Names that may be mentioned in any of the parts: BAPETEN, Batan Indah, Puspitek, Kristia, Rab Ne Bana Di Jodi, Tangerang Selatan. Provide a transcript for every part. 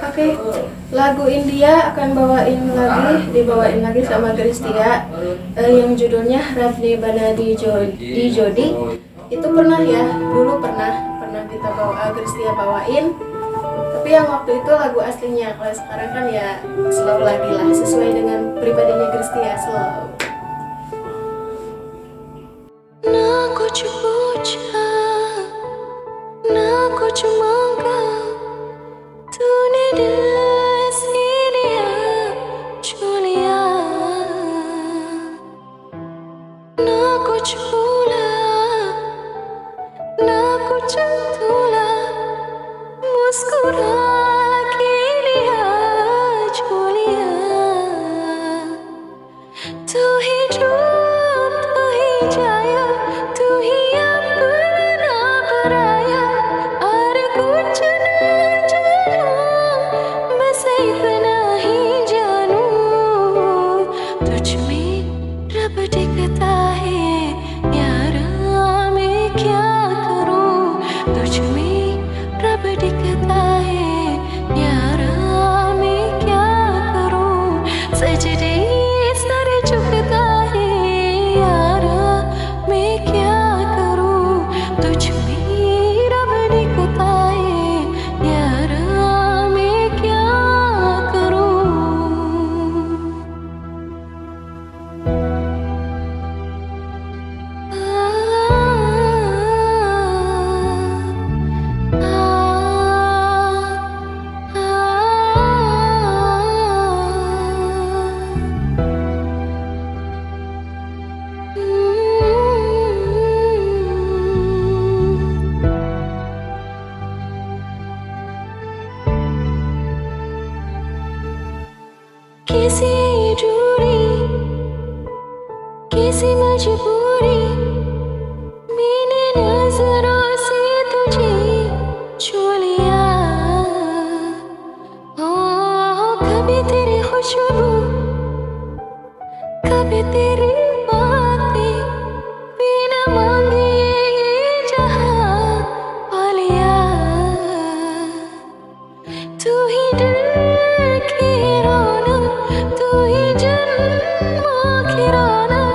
Oke, lagu India akan dibawain lagi sama Kristia yang judulnya Rab Ne Bana Di Jodi. Itu pernah ya, dulu pernah kita bawa Kristia bawain. Tapi yang waktu itu lagu aslinya, kalau sekarang kan ya slow lagi lah, sesuai dengan pribadinya Kristia slow. किसी मजबूरी मैंने नजरों से तुझे छू लिया ओ कभी तेरी खुशबू कभी तेरी बातें बिना मांगे ये जहां पा लिया तू ही दिल की रौनक तू ही जन्मों की रौनक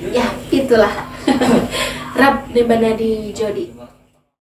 ya, itulah Rab Ne Bana Di Jodi.